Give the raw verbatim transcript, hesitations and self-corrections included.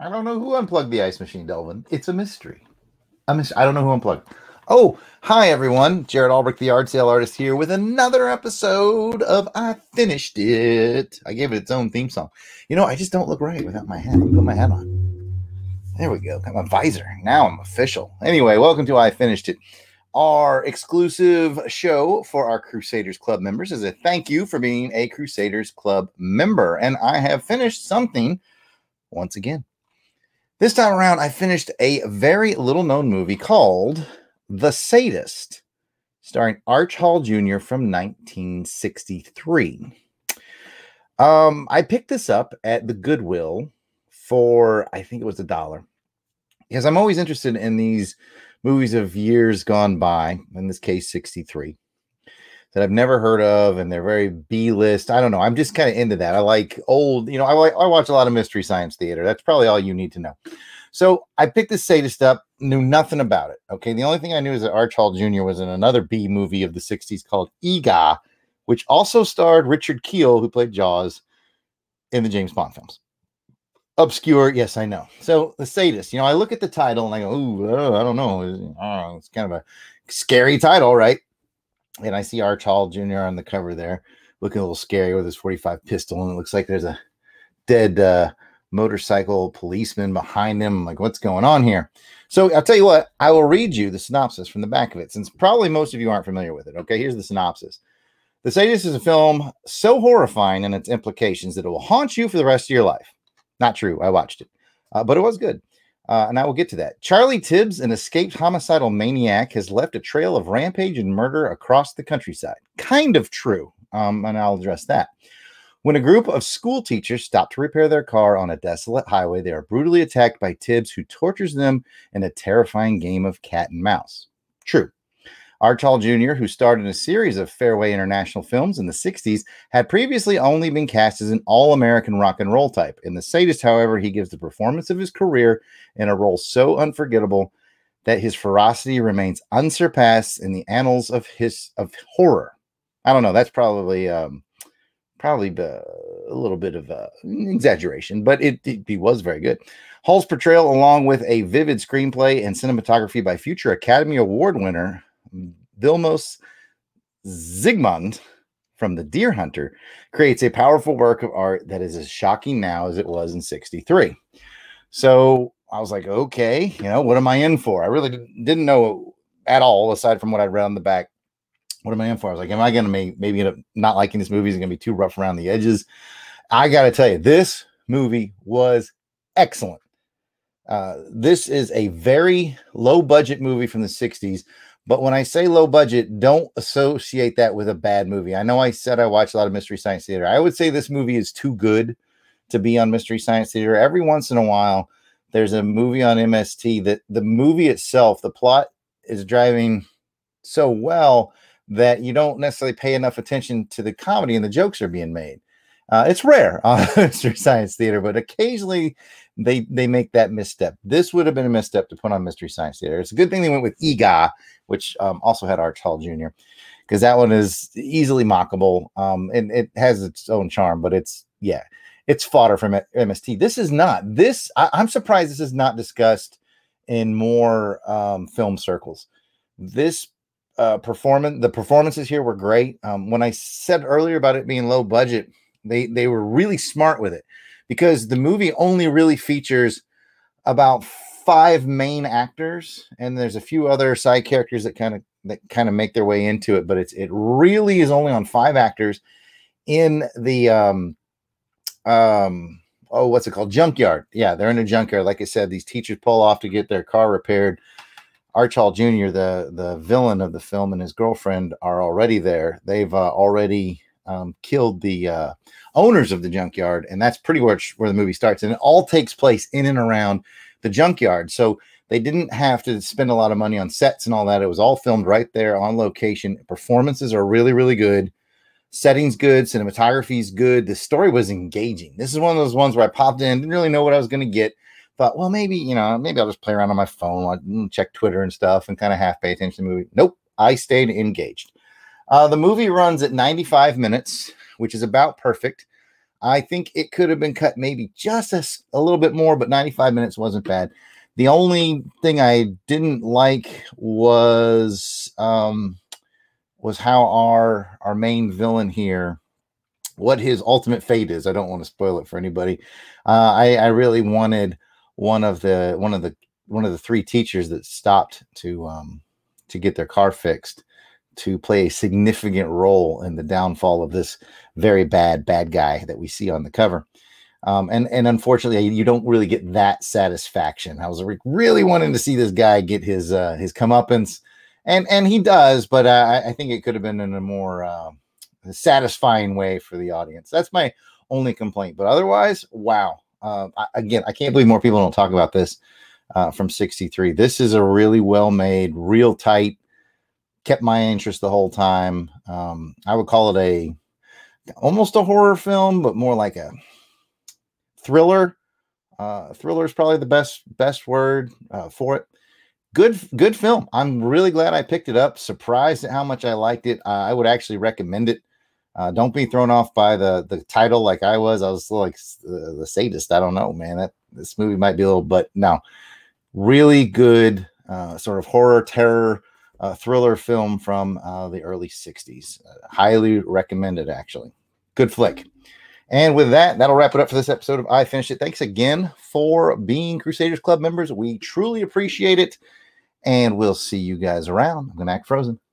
I don't know who unplugged the ice machine, Delvin. It's a mystery. A mis- I don't know who unplugged. Oh, hi, everyone. Jared Albrecht, the yard sale artist, here with another episode of I Finished It. I gave it its own theme song. You know, I just don't look right without my hat. Put my hat on. There we go. Got my visor. Now I'm official. Anyway, welcome to I Finished It. Our exclusive show for our Crusaders Club members is a thank you for being a Crusaders Club member. And I have finished something once again. This time around, I finished a very little-known movie called The Sadist, starring Arch Hall Junior from nineteen sixty-three. Um, I picked this up at the Goodwill for, I think it was a dollar, because I'm always interested in these movies of years gone by, in this case, sixty-three, that I've never heard of, and they're very B-list. I don't know. I'm just kind of into that. I like old, you know, I like, I watch a lot of Mystery Science Theater. That's probably all you need to know. So I picked this Sadist up, knew nothing about it, okay? The only thing I knew is that Arch Hall Junior was in another B movie of the sixties called Ega, which also starred Richard Kiel, who played Jaws in the James Bond films. Obscure, yes, I know. So The Sadist, you know, I look at the title and I go, ooh, I don't know. It's kind of a scary title, right? And I see Arch Hall Junior on the cover there, looking a little scary with his forty-five pistol, and it looks like there's a dead uh, motorcycle policeman behind him. I'm like, what's going on here? So I'll tell you what, I will read you the synopsis from the back of it, since probably most of you aren't familiar with it. Okay, here's the synopsis. The Sadist is a film so horrifying in its implications that it will haunt you for the rest of your life. Not true. I watched it, uh, but it was good. Uh, and I will get to that. Charlie Tibbs, an escaped homicidal maniac, has left a trail of rampage and murder across the countryside. Kind of true. Um, and I'll address that. When a group of school teachers stop to repair their car on a desolate highway, they are brutally attacked by Tibbs, who tortures them in a terrifying game of cat and mouse. True. Arch Hall Junior, who starred in a series of Fairway International films in the sixties, had previously only been cast as an all-American rock and roll type. In The Sadist, however, he gives the performance of his career in a role so unforgettable that his ferocity remains unsurpassed in the annals of his of horror. I don't know. That's probably um, probably uh, a little bit of uh, exaggeration, but it, it he was very good. Hall's portrayal, along with a vivid screenplay and cinematography by future Academy Award winner Vilmos Zygmunt from The Deer Hunter, creates a powerful work of art that is as shocking now as it was in sixty-three. So I was like, okay, you know, what am I in for? I really didn't know at all, aside from what I read on the back. What am I in for? I was like, am I going to may- maybe end up not liking this movie? Is it going to be too rough around the edges? I got to tell you, this movie was excellent. Uh, this is a very low budget movie from the sixties. But when I say low budget, don't associate that with a bad movie. I know I said I watch a lot of Mystery Science Theater. I would say this movie is too good to be on Mystery Science Theater. Every once in a while, there's a movie on M S T that the movie itself, the plot is driving so well that you don't necessarily pay enough attention to the comedy and the jokes are being made. Uh, it's rare on Mystery Science Theater, but occasionally they they make that misstep. This would have been a misstep to put on Mystery Science Theater. It's a good thing they went with Ega, which um, also had Arch Hall Junior, because that one is easily mockable, um, and it has its own charm, but it's, yeah, it's fodder from M S T. This is not. This, I, I'm surprised this is not discussed in more um, film circles. This uh, performance, the performances here were great. Um, when I said earlier about it being low budget, They they were really smart with it, because the movie only really features about five main actors, and there's a few other side characters that kind of that kind of make their way into it. But it's it really is only on five actors in the um um oh what's it called junkyard. Yeah, they're in a junkyard. Like I said, these teachers pull off to get their car repaired. Arch Hall Junior, the the villain of the film, and his girlfriend are already there. They've uh, already. Um, killed the uh, owners of the junkyard, and that's pretty much where the movie starts, and it all takes place in and around the junkyard. So they didn't have to spend a lot of money on sets and all that. It was all filmed right there on location. Performances are really, really good. Setting's good. Cinematography's good. The story was engaging. This is one of those ones where I popped in, didn't really know what I was going to get. Thought, well, maybe, you know, maybe I'll just play around on my phone, check Twitter and stuff, and kind of half pay attention to the movie. Nope. I stayed engaged. Uh, the movie runs at ninety-five minutes, which is about perfect. I think it could have been cut maybe just a, a little bit more, but ninety-five minutes wasn't bad. The only thing I didn't like was um, was how our our main villain here, what his ultimate fate is. I don't want to spoil it for anybody. Uh, I, I really wanted one of the one of the one of the three teachers that stopped to um, to get their car fixed to play a significant role in the downfall of this very bad bad guy that we see on the cover. Um, and, and unfortunately, you don't really get that satisfaction. I was really wanting to see this guy get his uh, his comeuppance, and and he does, but uh, I think it could have been in a more uh, satisfying way for the audience. That's my only complaint. But otherwise, wow. Uh, I, again, I can't believe more people don't talk about this uh, from sixty-three. This is a really well-made, real tight, kept my interest the whole time. Um, I would call it a almost a horror film, but more like a thriller. Uh, thriller is probably the best best word uh, for it. Good, good film. I'm really glad I picked it up. Surprised at how much I liked it. Uh, I would actually recommend it. Uh, don't be thrown off by the the title like I was. I was like uh, The Sadist. I don't know, man. That this movie might be a little, but no, really good uh, sort of horror terror uh, thriller film from uh, the early sixties. Uh, highly recommended, actually. Good flick. And with that, that'll wrap it up for this episode of I Finished It. Thanks again for being Crusaders Club members. We truly appreciate it. And we'll see you guys around. I'm going to act frozen.